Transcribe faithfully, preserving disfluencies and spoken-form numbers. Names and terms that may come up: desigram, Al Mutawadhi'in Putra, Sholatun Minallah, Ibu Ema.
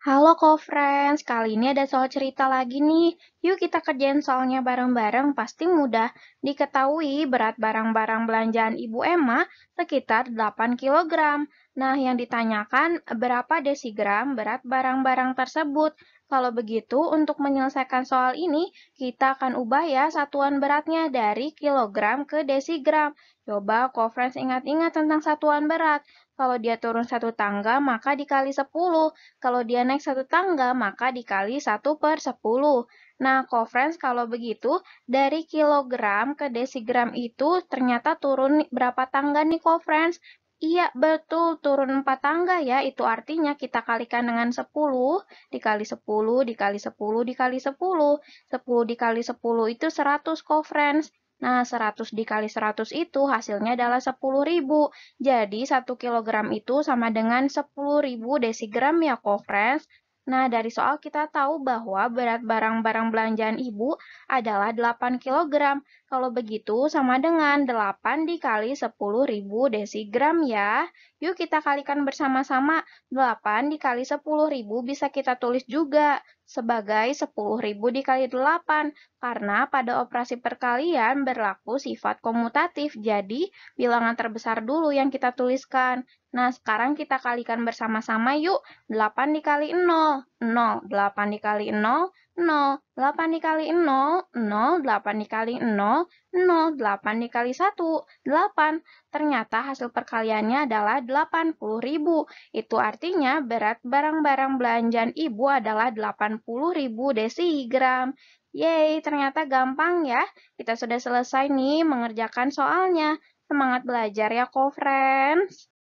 Halo co-friends, kali ini ada soal cerita lagi nih. Yuk kita kerjain soalnya bareng-bareng, pasti mudah. Diketahui berat barang-barang belanjaan Ibu Ema sekitar delapan kilogram. Nah, yang ditanyakan berapa desigram berat barang-barang tersebut. Kalau begitu, untuk menyelesaikan soal ini, kita akan ubah ya satuan beratnya dari kilogram ke desigram. Coba co-friends ingat-ingat tentang satuan berat. Kalau dia turun satu tangga, maka dikali sepuluh. Kalau dia naik satu tangga, maka dikali satu per sepuluh. Nah, co-friends, kalau begitu, dari kilogram ke desigram itu ternyata turun berapa tangga nih, co-friends? Iya, betul, turun empat tangga ya. Itu artinya kita kalikan dengan sepuluh, dikali sepuluh, dikali sepuluh, dikali sepuluh. sepuluh dikali sepuluh itu seratus, co-friends. Nah, seratus dikali seratus itu hasilnya adalah sepuluh ribu. Jadi, satu kilogram itu sama dengan sepuluh ribu desigram ya, co-friends. Nah, dari soal kita tahu bahwa berat barang-barang belanjaan ibu adalah delapan kilogram. Kalau begitu, sama dengan delapan dikali sepuluh ribu desigram ya. Yuk kita kalikan bersama-sama. delapan dikali sepuluh ribu bisa kita tulis juga sebagai sepuluh ribu dikali delapan, karena pada operasi perkalian berlaku sifat komutatif, jadi bilangan terbesar dulu yang kita tuliskan. Nah, sekarang kita kalikan bersama-sama yuk, delapan dikali nol, nol, delapan dikali nol, nol, delapan dikali nol, nol, delapan dikali nol, nol, delapan dikali satu, delapan. Ternyata hasil perkaliannya adalah delapan puluh ribu. Itu artinya berat barang-barang belanjaan ibu adalah delapan puluh ribu desigram. Yeay, ternyata gampang ya. Kita sudah selesai nih mengerjakan soalnya. Semangat belajar ya, co-friends.